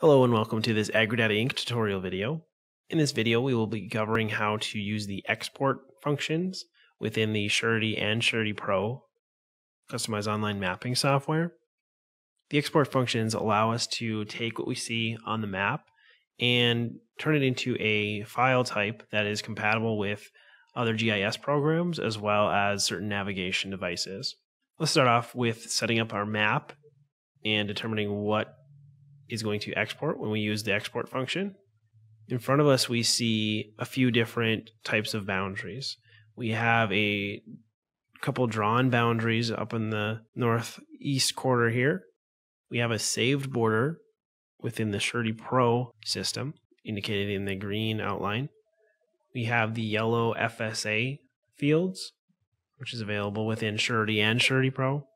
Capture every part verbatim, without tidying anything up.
Hello and welcome to this AgriData Inc tutorial video. In this video we will be covering how to use the export functions within the Surety and Surety Pro customized online mapping software. The export functions allow us to take what we see on the map and turn it into a file type that is compatible with other G I S programs as well as certain navigation devices. Let's start off with setting up our map and determining what is going to export when we use the export function. In front of us we see a few different types of boundaries. We have a couple drawn boundaries up in the northeast corner here. We have a saved border within the Surety Pro system indicated in the green outline. We have the yellow F S A fields which is available within Surety and Surety Pro.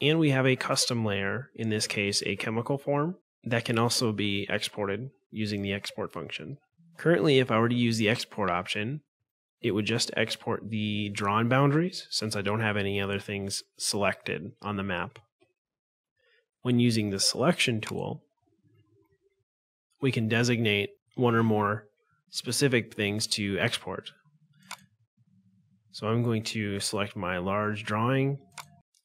And we have a custom layer, in this case a chemical form, that can also be exported using the export function. Currently, if I were to use the export option, it would just export the drawn boundaries since I don't have any other things selected on the map. When using the selection tool, we can designate one or more specific things to export. So I'm going to select my large drawing,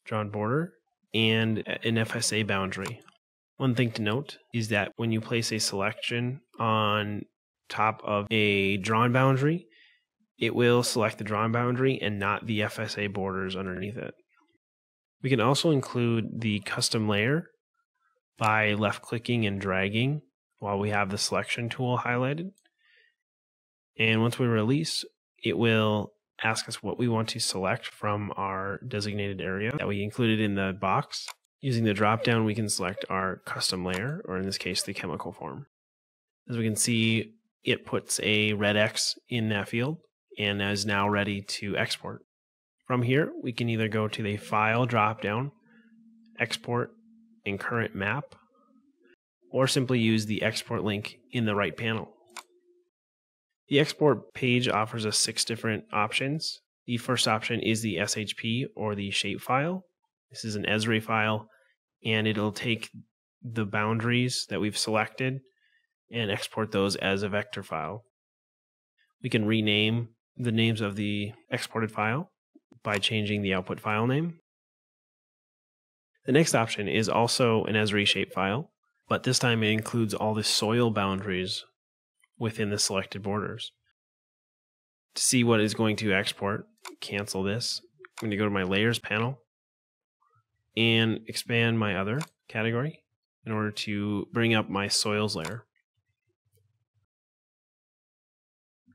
drawn border, and an F S A boundary. One thing to note is that when you place a selection on top of a drawn boundary, it will select the drawn boundary and not the F S A borders underneath it. We can also include the custom layer by left clicking and dragging while we have the selection tool highlighted. And once we release, it will ask us what we want to select from our designated area that we included in the box. Using the drop-down, we can select our custom layer, or in this case, the chemical form. As we can see, it puts a red X in that field and is now ready to export. From here, we can either go to the File drop-down, Export, and Current Map, or simply use the Export link in the right panel. The export page offers us six different options. The first option is the S H P, or the shapefile. This is an E S R I file, and it'll take the boundaries that we've selected and export those as a vector file. We can rename the names of the exported file by changing the output file name. The next option is also an E S R I shapefile, but this time it includes all the soil boundaries within the selected borders. To see what is going to export, cancel this. I'm going to go to my Layers panel and expand my other category in order to bring up my Soils layer.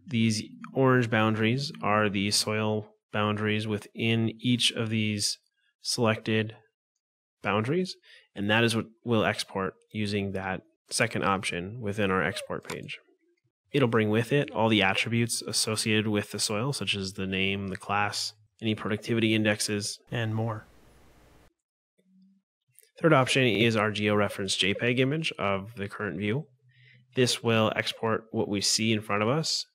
These orange boundaries are the soil boundaries within each of these selected boundaries, and that is what we'll export using that second option within our export page. It'll bring with it all the attributes associated with the soil, such as the name, the class, any productivity indexes, and more. Third option is our geo-referenced JPEG image of the current view. This will export what we see in front of us,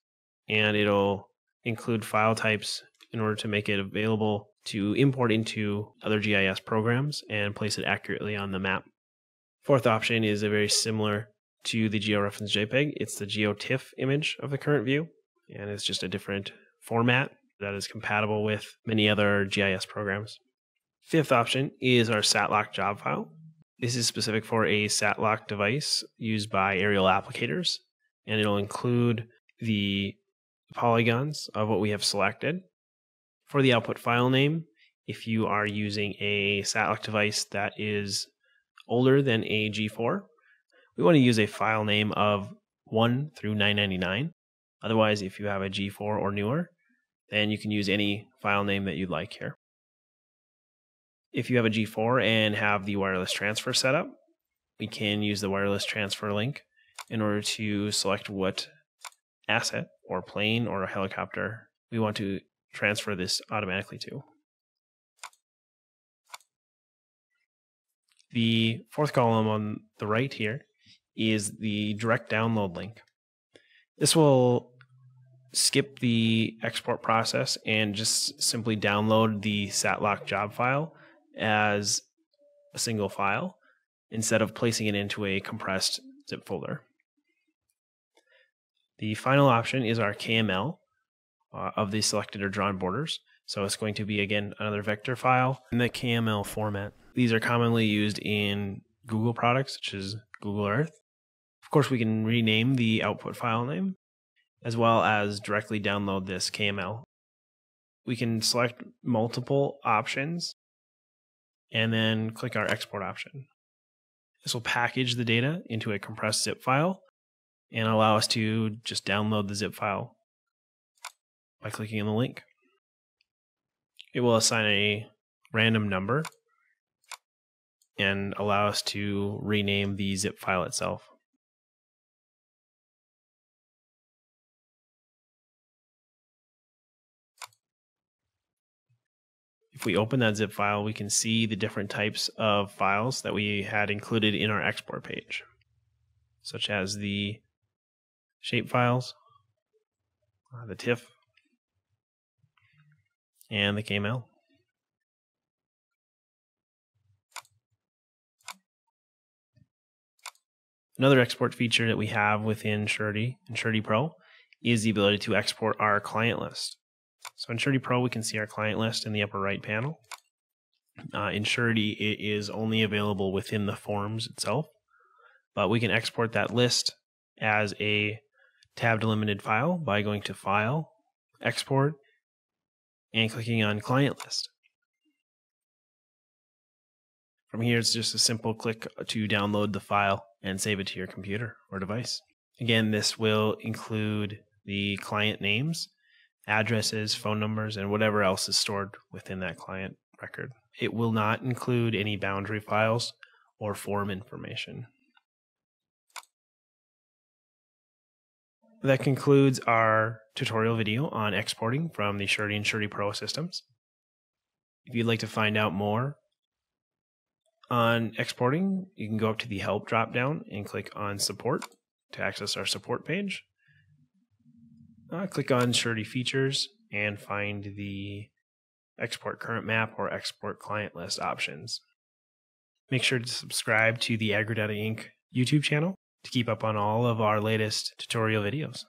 and it'll include file types in order to make it available to import into other G I S programs and place it accurately on the map. Fourth option is a very similar to the georeferenced JPEG. It's the GeoTIFF image of the current view, and it's just a different format that is compatible with many other G I S programs. Fifth option is our SATLOC job file. This is specific for a SATLOC device used by aerial applicators, and it'll include the polygons of what we have selected. For the output file name, if you are using a SATLOC device that is older than a G four, we want to use a file name of one through nine ninety-nine. Otherwise, if you have a G four or newer, then you can use any file name that you'd like here. If you have a G four and have the wireless transfer set up, we can use the wireless transfer link in order to select what asset or plane or helicopter we want to transfer this automatically to. The fourth column on the right here is the direct download link. This will skip the export process and just simply download the SATLOC job file as a single file instead of placing it into a compressed zip folder. The final option is our K M L uh, of the selected or drawn borders. So it's going to be, again, another vector file in the K M L format. These are commonly used in Google products, such as Google Earth. Of course, we can rename the output file name, as well as directly download this K M L. We can select multiple options and then click our export option. This will package the data into a compressed zip file and allow us to just download the zip file by clicking on the link. It will assign a random number and allow us to rename the zip file itself. If we open that zip file, we can see the different types of files that we had included in our export page, such as the shapefiles, uh, the TIFF, and the K M L. Another export feature that we have within Surety and Surety Pro is the ability to export our client list. So in Surety Pro, we can see our client list in the upper right panel. Uh, in Surety, it is only available within the forms itself, but we can export that list as a tab-delimited file by going to File, Export, and clicking on Client List. From here, it's just a simple click to download the file and save it to your computer or device. Again, this will include the client names, addresses, phone numbers, and whatever else is stored within that client record. It will not include any boundary files or form information. That concludes our tutorial video on exporting from the Surety and Surety Pro systems. If you'd like to find out more on exporting, you can go up to the Help drop-down and click on Support to access our support page. Uh, click on Surety Features and find the Export Current Map or Export Client List options. Make sure to subscribe to the AgriData Incorporated YouTube channel to keep up on all of our latest tutorial videos.